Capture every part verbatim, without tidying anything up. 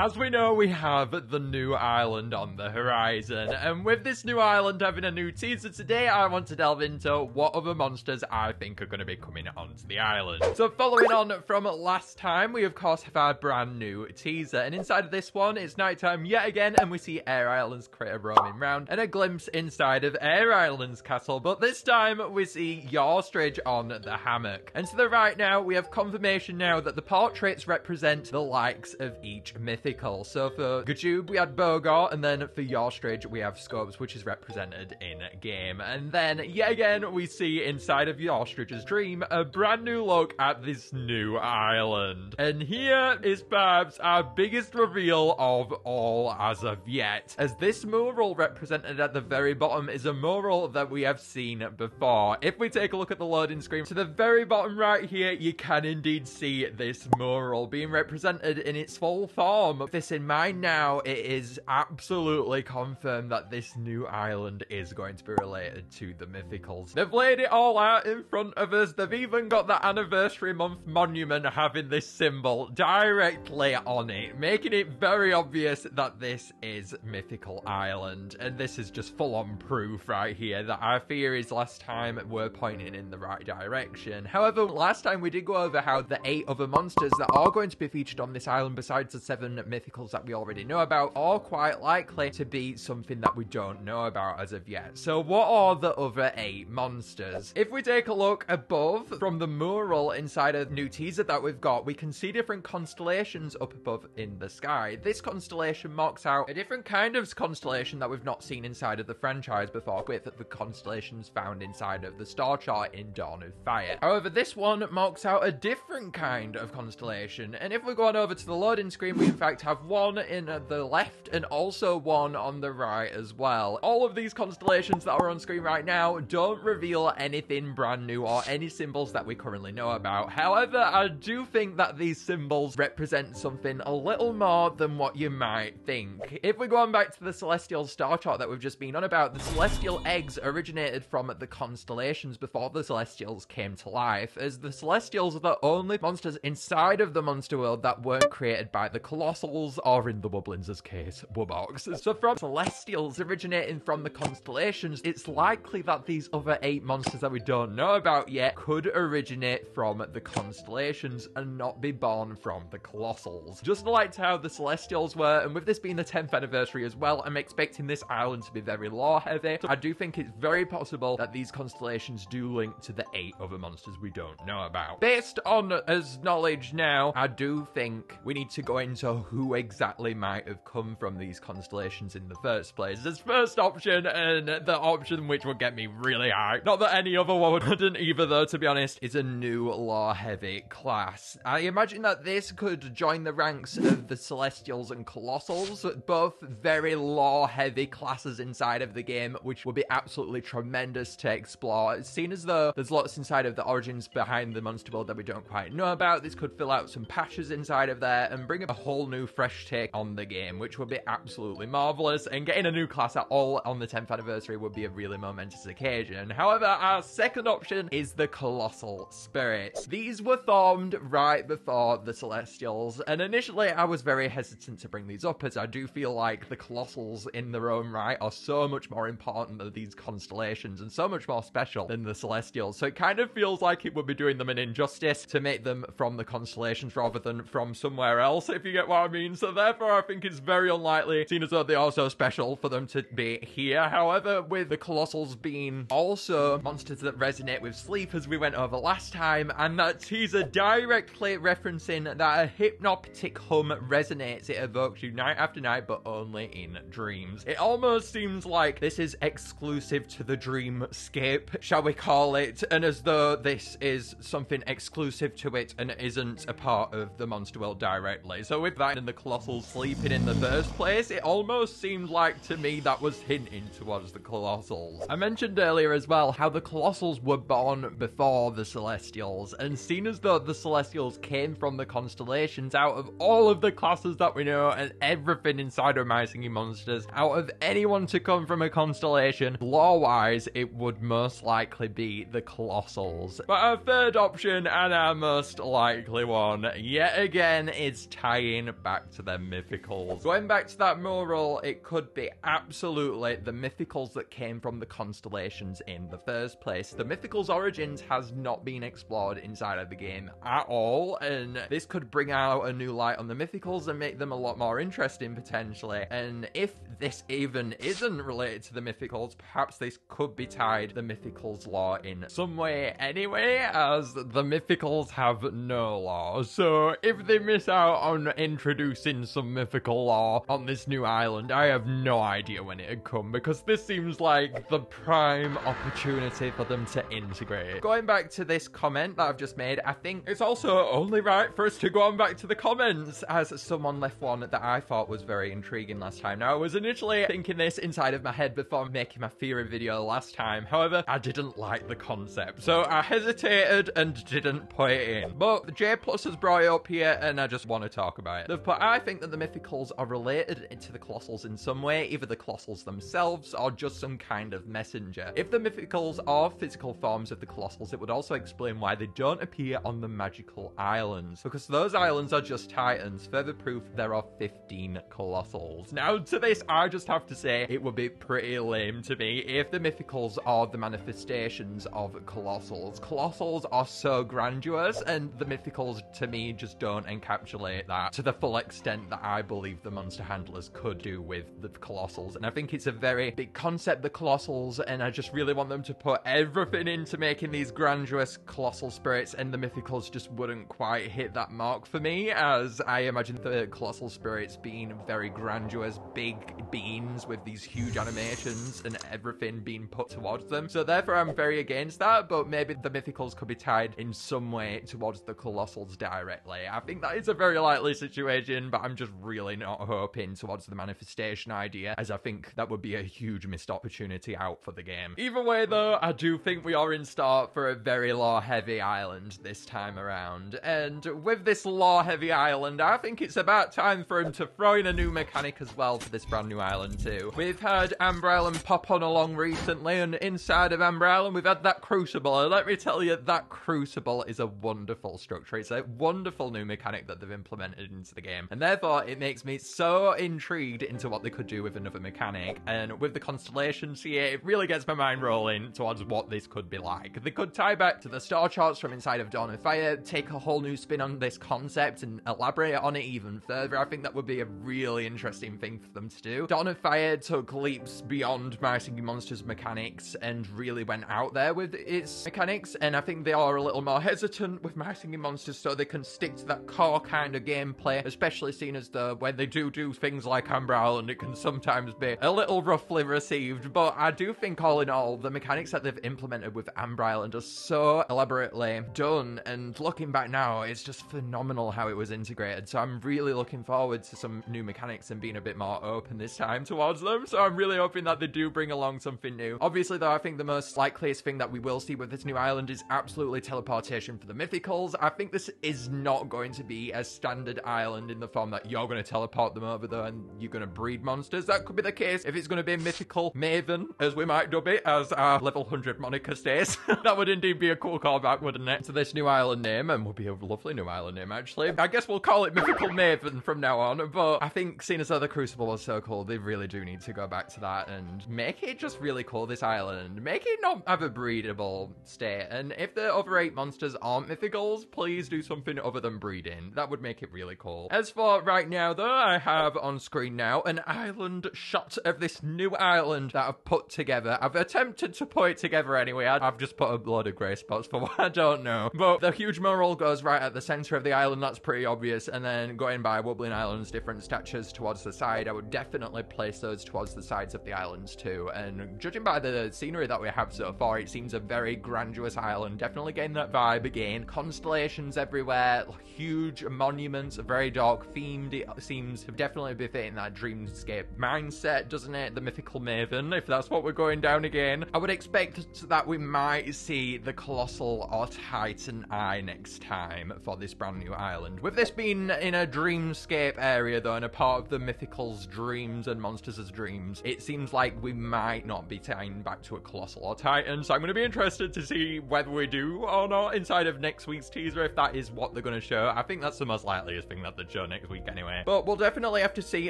As we know, we have the new island on the horizon, and with this new island having a new teaser today, I want to delve into what other monsters I think are going to be coming onto the island. So following on from last time, we of course have our brand new teaser, and inside of this one, it's nighttime yet again, and we see Air Island's crater roaming round, and a glimpse inside of Air Island's castle, but this time we see Yawstridge on the hammock. And to the right now, we have confirmation now that the portraits represent the likes of each mythical. So for Gajub, we had Bogor, and then for Yawstridge, we have Scopes, which is represented in game. And then, yet again, we see inside of Yawstridge's dream a brand new look at this new island. And here is perhaps our biggest reveal of all as of yet, as this mural represented at the very bottom is a mural that we have seen before. If we take a look at the loading screen, to the very bottom right here, you can indeed see this mural being represented in its full form. With this in mind now, it is absolutely confirmed that this new island is going to be related to the mythicals. They've laid it all out in front of us. They've even got the anniversary month monument having this symbol directly on it, making it very obvious that this is Mythical Island. And this is just full-on proof right here that our theories last time were pointing in the right direction. However, last time we did go over how the eight other monsters that are going to be featured on this island, besides the seven mythicals that we already know about, are quite likely to be something that we don't know about as of yet. So what are the other eight monsters? If we take a look above from the mural inside a new teaser that we've got, we can see different constellations up above in the sky. This constellation marks out a different kind of constellation that we've not seen inside of the franchise before, with the constellations found inside of the star chart in Dawn of Fire. However, this one marks out a different kind of constellation, and if we go on over to the loading screen, we in fact have one in the left and also one on the right as well. All of these constellations that are on screen right now don't reveal anything brand new or any symbols that we currently know about. However, I do think that these symbols represent something a little more than what you might think. If we go on back to the Celestial star chart that we've just been on about, the Celestial eggs originated from the constellations before the Celestials came to life, as the Celestials are the only monsters inside of the monster world that weren't created by the Colossals, or in the Wublins' case, Wubox. So from Celestials originating from the constellations, it's likely that these other eight monsters that we don't know about yet could originate from the constellations and not be born from the Colossals. Just like how the Celestials were, and with this being the tenth anniversary as well, I'm expecting this island to be very lore heavy. So I do think it's very possible that these constellations do link to the eight other monsters we don't know about. Based on as knowledge now, I do think we need to go into who exactly might have come from these constellations in the first place. This first option, and the option which would get me really hyped, not that any other one wouldn't either though to be honest, is a new lore heavy class. I imagine that this could join the ranks of the Celestials and Colossals, both very lore heavy classes inside of the game, which would be absolutely tremendous to explore. It's seen as though there's lots inside of the origins behind the monster world that we don't quite know about. This could fill out some patches inside of there and bring up a whole new fresh take on the game, which would be absolutely marvelous, and getting a new class at all on the tenth anniversary would be a really momentous occasion. However, our second option is the Colossal Spirits. These were formed right before the Celestials, and initially I was very hesitant to bring these up, as I do feel like the Colossals in their own right are so much more important than these constellations and so much more special than the Celestials, so it kind of feels like it would be doing them an injustice to make them from the constellations rather than from somewhere else, if you get what I mean. So therefore I think it's very unlikely, seen as though they are so special, for them to be here. However, with the Colossals being also monsters that resonate with sleep, as we went over last time, and that teaser directly referencing that a hypnoptic hum resonates, it evokes you night after night but only in dreams. It almost seems like this is exclusive to the dreamscape, shall we call it, and as though this is something exclusive to it and isn't a part of the monster world directly. So with that and the Colossals sleeping in the first place, it almost seemed like to me that was hinting towards the Colossals. I mentioned earlier as well how the Colossals were born before the Celestials, and seen as though the Celestials came from the constellations. Out of all of the classes that we know and everything inside of My Singing Monsters, out of anyone to come from a constellation, lore-wise, it would most likely be the Colossals. But our third option, and our most likely one, yet again, is tying back back to their mythicals. Going back to that mural, it could be absolutely the mythicals that came from the constellations in the first place. The mythicals origins has not been explored inside of the game at all, and this could bring out a new light on the mythicals and make them a lot more interesting potentially. And if this even isn't related to the mythicals, perhaps this could be tied to the mythicals lore in some way anyway, as the mythicals have no lore. So if they miss out on introducing some mythical lore on this new island, I have no idea when it'd come, because this seems like the prime opportunity for them to integrate it. Going back to this comment that I've just made, I think it's also only right for us to go on back to the comments, as someone left one that I thought was very intriguing last time. Now, I was initially thinking this inside of my head before making my theory video last time. However, I didn't like the concept, so I hesitated and didn't put it in. But J Plus has brought it up here, and I just want to talk about it. They've put, I think that the mythicals are related to the Colossals in some way, either the Colossals themselves or just some kind of messenger. If the mythicals are physical forms of the Colossals, it would also explain why they don't appear on the Magical Islands, because those islands are just titans. Further proof, there are fifteen Colossals. Now, to this, I just have to say it would be pretty lame to me if the mythicals are the manifestations of Colossals. Colossals are so grandiose, and the mythicals, to me, just don't encapsulate that to the full extent that I believe the monster handlers could do with the Colossals. And I think it's a very big concept, the Colossals, and I just really want them to put everything into making these grandiose Colossal spirits, and the mythicals just wouldn't quite hit that mark for me, as I imagine the Colossal spirits being very grandiose, big beings with these huge animations and everything being put towards them. So therefore, I'm very against that, but maybe the mythicals could be tied in some way towards the Colossals directly. I think that is a very likely situation, but I'm just really not hoping towards the manifestation idea, as I think that would be a huge missed opportunity out for the game. Either way though, I do think we are in store for a very lore-heavy island this time around, and with this lore-heavy island, I think it's about time for him to throw in a new mechanic as well for this brand new island too. We've had Amber Island pop on along recently, and inside of Amber Island we've had that crucible, and let me tell you, that crucible is a wonderful structure. It's a wonderful new mechanic that they've implemented into the game, and therefore it makes me so intrigued into what they could do with another mechanic. And with the constellations here, it really gets my mind rolling towards what this could be like. They could tie back to the star charts from inside of Dawn of Fire, take a whole new spin on this concept and elaborate on it even further. I think that would be a really interesting thing for them to do. Dawn of Fire took leaps beyond My Singing Monsters mechanics and really went out there with its mechanics, and I think they are a little more hesitant with My Singing Monsters, so they can stick to that core kind of gameplay, especially seeing as the when they do do things like Amber Island, it can sometimes be a little roughly received. But I do think all in all, the mechanics that they've implemented with Amber Island are so elaborately done, and looking back now, it's just phenomenal how it was integrated. So I'm really looking forward to some new mechanics and being a bit more open this time towards them. So I'm really hoping that they do bring along something new. Obviously though, I think the most likeliest thing that we will see with this new island is absolutely teleportation for the mythicals. I think this is not going to be a standard island in the form that you're going to teleport them over there and you're going to breed monsters. That could be the case if it's going to be a mythical maven, as we might dub it, as our level one hundred moniker stays. That would indeed be a cool callback, wouldn't it, to this new island name, and would be a lovely new island name actually. I guess we'll call it Mythical Maven from now on. But I think seeing as though the crucible was so cool, they really do need to go back to that and make it just really cool, this island. Make it not have a breedable state, and if the other eight monsters aren't mythicals, please do something other than breeding. That would make it really cool. As for right now though, I have on screen now an island shot of this new island that I've put together. I've attempted to put it together anyway. I've just put a load of grey spots for what I don't know. But the huge mural goes right at the centre of the island, that's pretty obvious, and then going by Wublin Island's different statues towards the side, I would definitely place those towards the sides of the islands too. And judging by the scenery that we have so far, it seems a very grandiose island, definitely getting that vibe again. Constellations everywhere, huge monuments, very dark themed. It seems to definitely be fitting that dreamscape mindset, doesn't it? The mythical maven, if that's what we're going down again. I would expect that we might see the Colossal or Titan Eye next time for this brand new island. With this being in a dreamscape area though, and a part of the mythicals' dreams and monsters' dreams, it seems like we might not be tying back to a Colossal or Titan. So I'm going to be interested to see whether we do or not inside of next week's teaser, if that is what they're going to show. I think that's the most likeliest thing that they show. show next week anyway. But we'll definitely have to see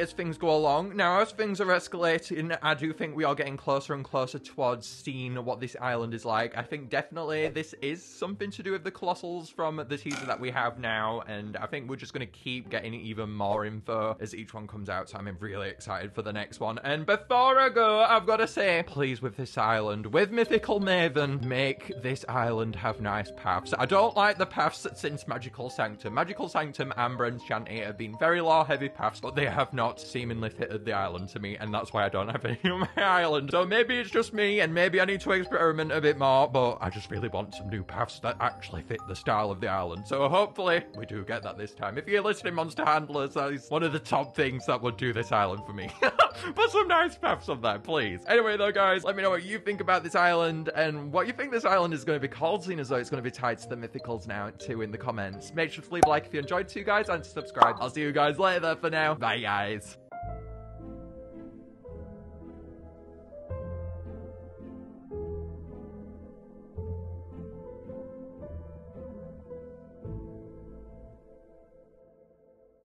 as things go along. Now, as things are escalating, I do think we are getting closer and closer towards seeing what this island is like. I think definitely this is something to do with the Colossals from the teaser that we have now, and I think we're just going to keep getting even more info as each one comes out, so I'm really excited for the next one. And before I go, I've got to say, please, with this island, with Mythical Maven, make this island have nice paths. I don't like the paths since Magical Sanctum. Magical Sanctum, Amber, and Shanty have been very lore-heavy paths, but they have not seemingly fitted the island to me, and that's why I don't have any on my island. So maybe it's just me, and maybe I need to experiment a bit more, but I just really want some new paths that actually fit the style of the island. So hopefully we do get that this time. If you're listening, Monster Handlers, that is one of the top things that would do this island for me. Put some nice paths on there, please. Anyway, though, guys, let me know what you think about this island and what you think this island is going to be called, seeing as though it's going to be tied to the Mythicals now, too, in the comments. Make sure to leave a like if you enjoyed too, guys, and subscribe. I'll see you guys later for now. Bye, guys.